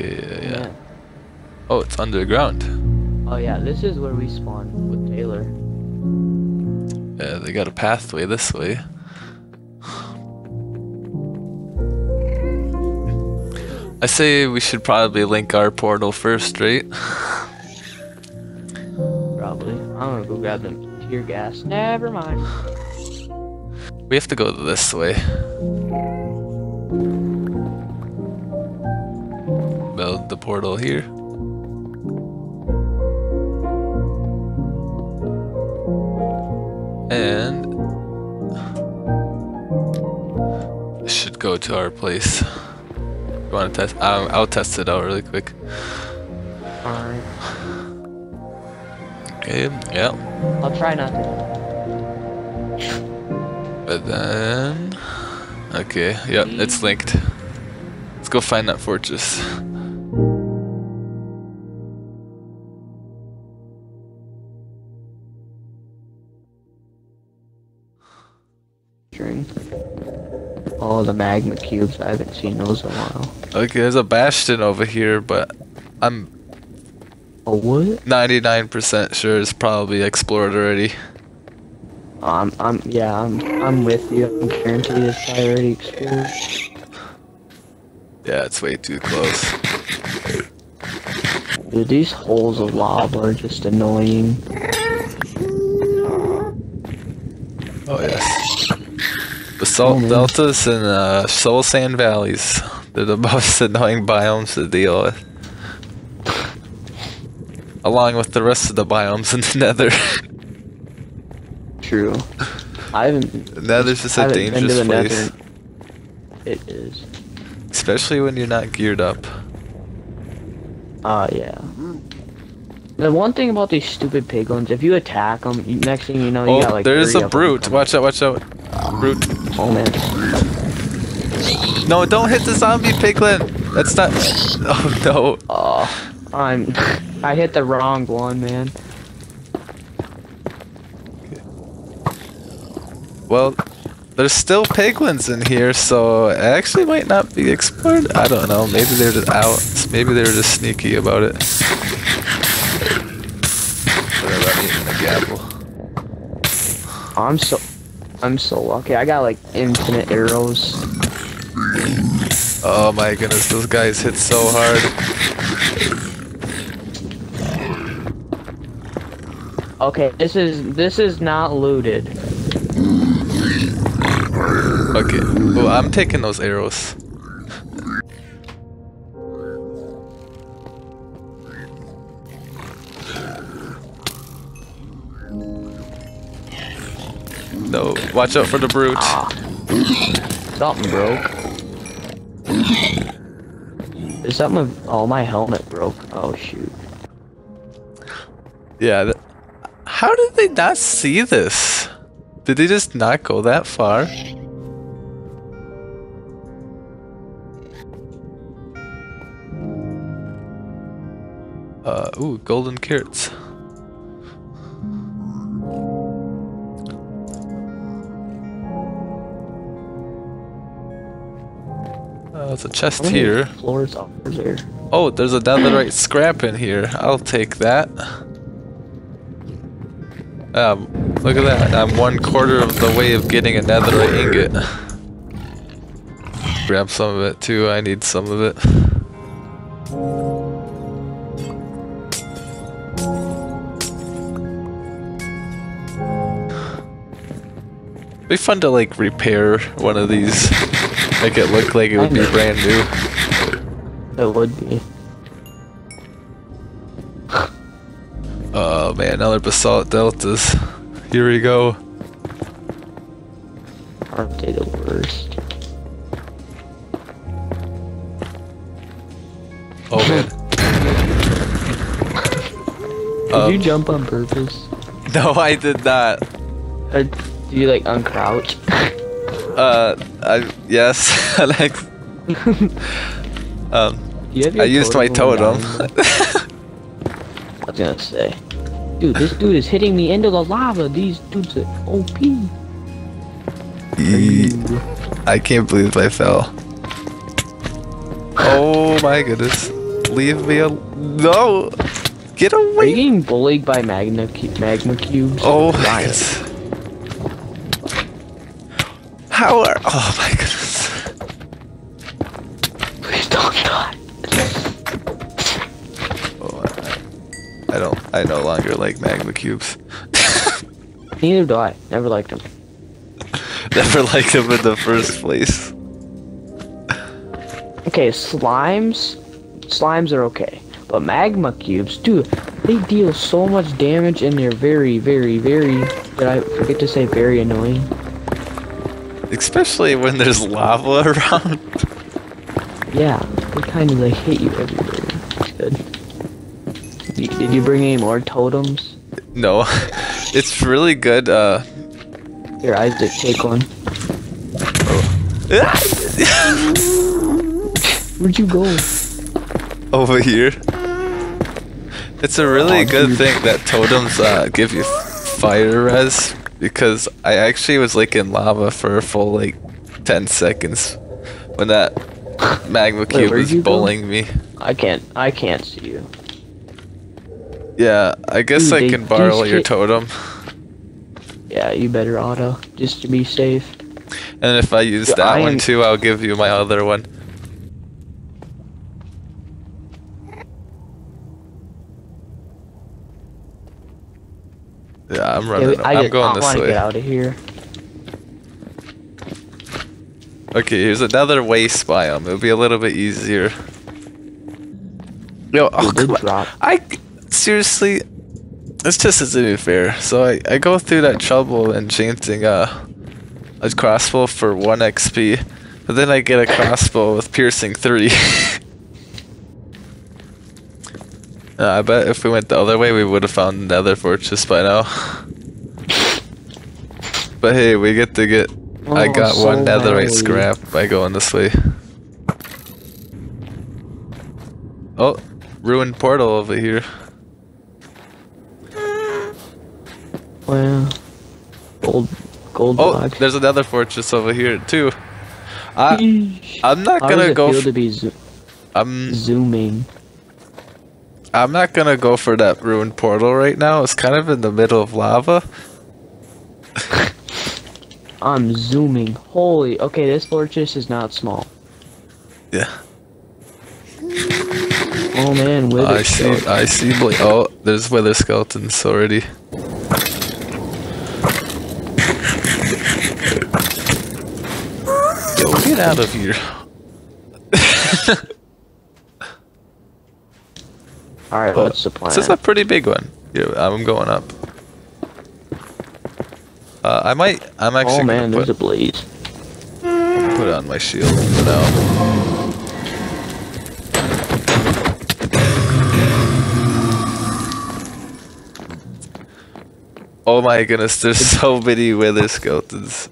Okay, yeah. Oh, it's underground. Oh yeah, this is where we spawned with Taylor. Yeah, they got a pathway this way. I say we should probably link our portal first, right? Probably. I'm gonna go grab them tear gas. Never mind. We have to go this way. Build the portal here. And it should go to our place. You want to test? I'll test it out really quick. Alright. Okay, yeah. I'll try not to. But then... okay, yep, it's linked. Let's go find that fortress. All the magma cubes, I haven't seen those in a while. Okay, there's a Bastion over here, but I'm... a what? 99% sure it's probably explored already. I'm with you. I'm guaranteed it's already explored. Yeah, it's way too close. Dude, these holes of lava are just annoying. Oh yes. Basalt deltas and soul sand valleys. They're the most annoying biomes to deal with. Along with the rest of the biomes in the nether. True. I haven't... the nether's just a dangerous place. It is. Especially when you're not geared up. Yeah. The one thing about these stupid piglins, if you attack them, next thing you know, you got like... oh, there's a brute! Watch out, watch out! Brute. Oh man. No, don't hit the zombie piglin! That's not... oh no. Oh, I hit the wrong one, man. Okay. Well, there's still piglins in here, so it actually might not be explored. I don't know, maybe they're just out. Maybe they were just sneaky about it. They're not even a gavel. I'm so lucky. I got like infinite arrows. Oh my goodness, those guys hit so hard. Okay, this is not looted. Okay, well I'm taking those arrows. No, watch out for the brute. Something broke. Is something... oh, my helmet broke. Oh, shoot. Yeah, how did they not see this? Did they just not go that far? Ooh, golden carrots. There's a chest here. Floors up there. Oh, there's a netherite scrap in here. I'll take that. Look at that. I'm 1/4 of the way of getting a netherite ingot. Grab some of it too. I need some of it. It'd be fun to like repair one of these. Make it look like it would be brand new. It would be. Oh man, another basalt deltas. Here we go. Aren't they the worst? Oh man. Did you jump on purpose? No, I did not. Do you like uncrouch? Yes, Alex. I used my totem. I was gonna say, dude, this dude is hitting me into the lava. These dudes are OP. I can't believe I fell. Oh my goodness. Leave me alone. No! Get away! Are you getting bullied by magma cubes? Oh, yes. How are... Oh, my goodness. Please don't die. Oh, I no longer like magma cubes. Neither do I. Never liked them. Never liked them in the first place. Okay, slimes are okay, but magma cubes, dude, they deal so much damage, and they're very, very, very, did I forget to say very annoying? Especially when there's lava around. Yeah, they kind of like hit you everywhere. Good. Did you bring any more totems? No, it's really good. Here, Isaac, take one. Oh. Where'd you go? Over here. It's a really good thing that totems give you fire res, because I actually was like in lava for a full like 10 seconds when that magma cube was bullying me. I can't see you. Yeah, I guess dude, I can borrow your totem. Yeah, you better auto just to be safe. And if I use that one too, I'll give you my other one. Yeah, I'm running. Yeah, I'm going this way. I get out of here. Okay, here's another waste biome. It'll be a little bit easier. Yo, oh, come on. Seriously, this just isn't even fair. So I go through that trouble enchanting a crossbow for 1 XP, but then I get a crossbow with piercing 3. I bet if we went the other way, we would have found Nether Fortress by now. But hey, we get to get... Oh, I got so one netherite scrap by going this way. Oh, ruined portal over here. Wow. Gold oh, block. There's another fortress over here too. I'm not gonna go... How does it feel to be zooming? I'm not gonna go for that ruined portal right now. It's kind of in the middle of lava. I'm zooming. Holy. Okay, this fortress is not small. Yeah. Oh man, wither skeletons. I see. Oh, there's wither skeletons already. Yo, get out of here. Alright, what's the plan? This is a pretty big one. Yeah, I'm going up. I'm actually. Oh man, there's a blaze. Put on my shield for now. Oh my goodness, there's so many wither skeletons.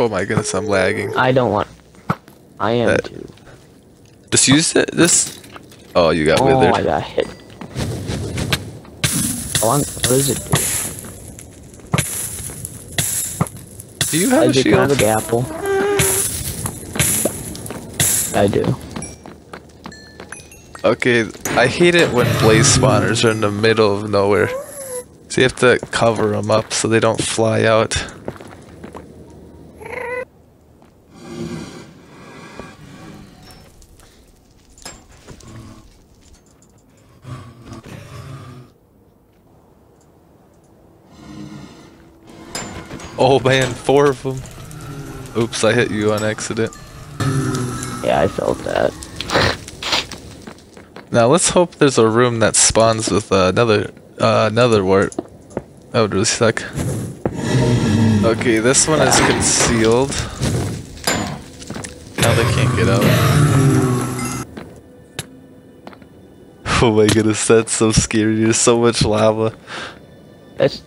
Oh my goodness, I'm lagging. I don't want. I am too. Just use it. This. Oh, you got withered. Oh, I got hit. What does it do? Do you have a shield? I have an apple. I do. Okay, I hate it when blaze spawners are in the middle of nowhere. So you have to cover them up so they don't fly out. Oh man, 4 of them. Oops, I hit you on accident. Yeah, I felt that. Now let's hope there's a room that spawns with another wart. That would really suck. Okay, this one is concealed. Now they can't get out. Oh my goodness, that's so scary. There's so much lava.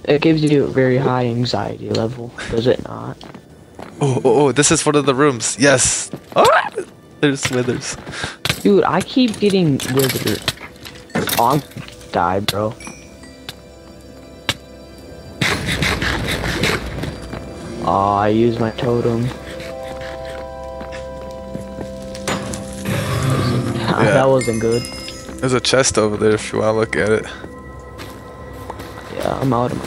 It gives you a very high anxiety level, does it not? Oh, this is one of the rooms. Yes. Ah! There's withers. Dude, I keep getting withered. Oh, I'm die, bro. Oh, I used my totem. yeah. That wasn't good. There's a chest over there if you want to look at it. Yeah, I'm out of my...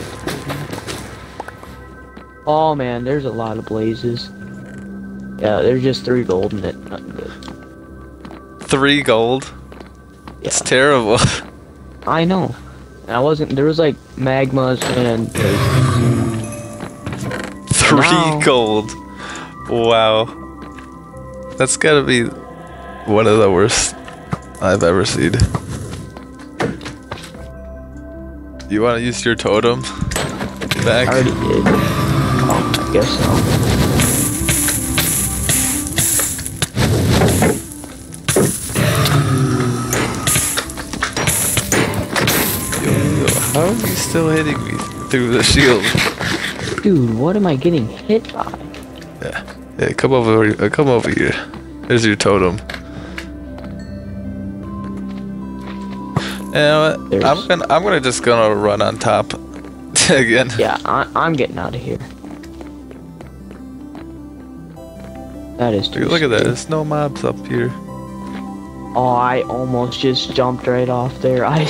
Oh man, there's a lot of blazes. Yeah, there's just 3 gold in it. Not good. 3 gold? Yeah. It's terrible. I know. I wasn't... There was like magmas and... 3 gold. Wow. That's gotta be one of the worst I've ever seen. You wanna use your totem? Back? I already did. Oh, I guess so. How are you still hitting me through the shield? Dude, what am I getting hit by? Yeah, yeah, come over here. There's your totem. You know what? There's... I'm gonna just gonna run on top again. Yeah, I'm getting out of here. That is true. Look at that. There's no mobs up here. Oh, I almost just jumped right off there. I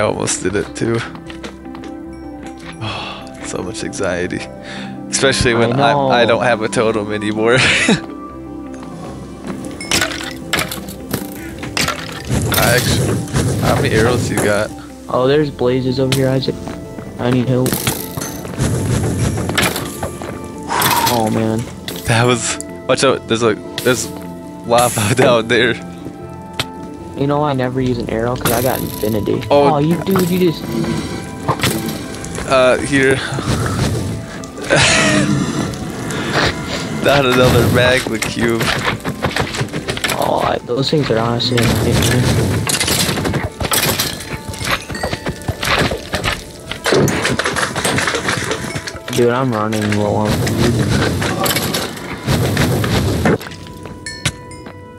almost did it too. Oh, so much anxiety, especially when I don't have a totem anymore. How many arrows you got? Oh, there's blazes over here, Isaac. I need help. Oh man. That was. Watch out! There's lava down there. You know, I never use an arrow because I got infinity. Oh, you dude, you just... here. Not another magma cube. Oh, those things are honestly a nightmare. Dude, I'm running low on food.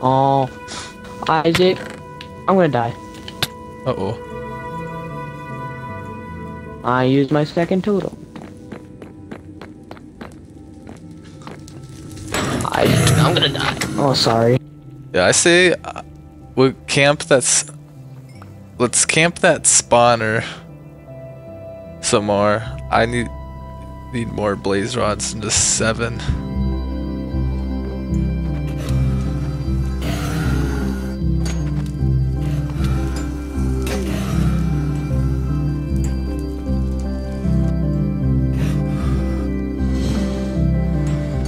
Oh, Isaac. I'm gonna die. Uh-oh. I used my second totem. I'm gonna die. Oh, sorry. Yeah, I say we'll camp that's... Let's camp that spawner some more. I need more blaze rods than just 7.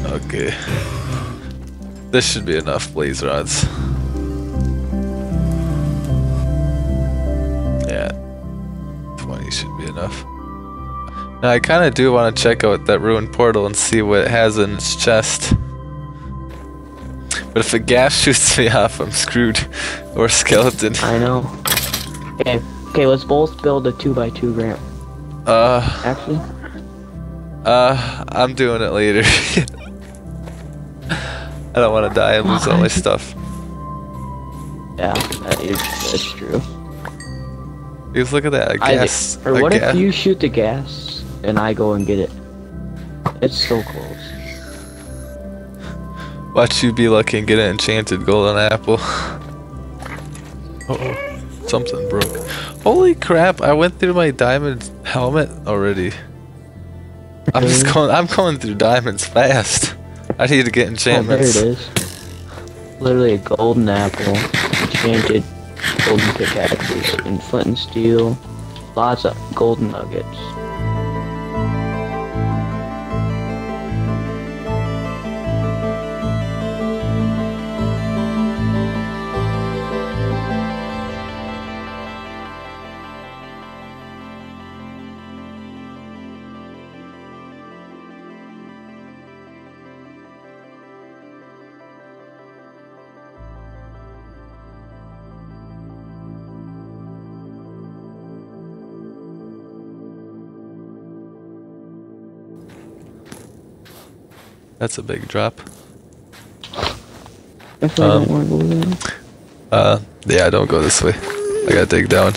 Okay. This should be enough blaze rods. Yeah. 20 should be enough. Now I kinda do want to check out that ruined portal and see what it has in its chest. But if a gas shoots me off, I'm screwed. Or skeleton. I know. Okay, let's both build a 2x2 ramp. Actually? I'm doing it later. I don't want to die and lose all my stuff. Yeah, that's true. Because look at that, a gas. Or what if you shoot the gas and I go and get it? It's so close. Watch you be lucky and get an enchanted golden apple. Uh-oh. Something broke. Holy crap, I went through my diamond helmet already. I'm going through diamonds fast. I need to get enchantments. Oh, there it is. Literally a golden apple, enchanted golden pickaxes, and flint and steel. Lots of golden nuggets. That's a big drop. I don't want to go there. Yeah, don't go this way. I gotta dig down.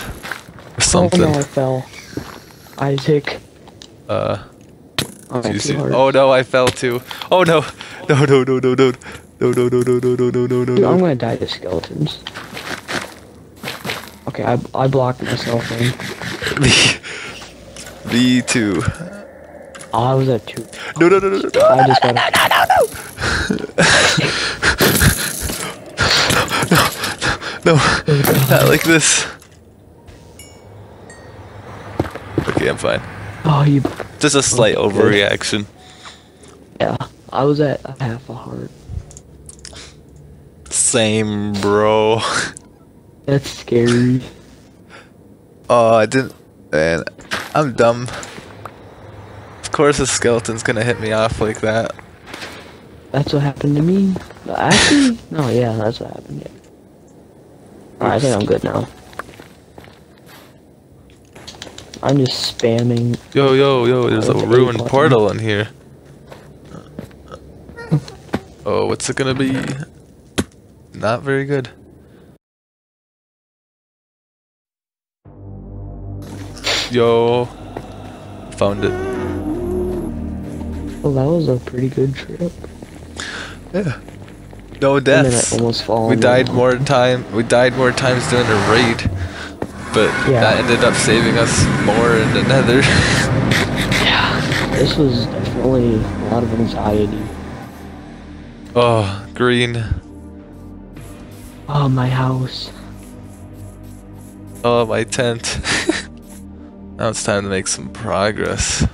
Or something. Oh no, I fell. Isaac. Oh no, I fell too. Oh no! No, no, no, no, no. No. Dude, I'm gonna die to skeletons. Okay, I blocked myself in. Me too. Oh, I was at 2. No. I just got No. Not like this. Okay, I'm fine. Oh, you. Just a slight overreaction. Yeah, I was at half a heart. Same, bro. That's scary. Oh, I didn't. Man, I'm dumb. Of course, a skeleton's gonna hit me off like that. That's what happened to me. Actually, no, yeah, that's what happened. Yeah. Alright, I think I'm good now. I'm just spamming. Yo, there's a ruined portal in here. Oh, what's it gonna be? Not very good. Yo, found it. Well, that was a pretty good trip. Yeah. No deaths. I almost fall. We died more times during the raid, but yeah, that ended up saving us more in the Nether. Yeah. This was definitely a lot of anxiety. Oh, green. Oh, my house. Oh, my tent. Now it's time to make some progress.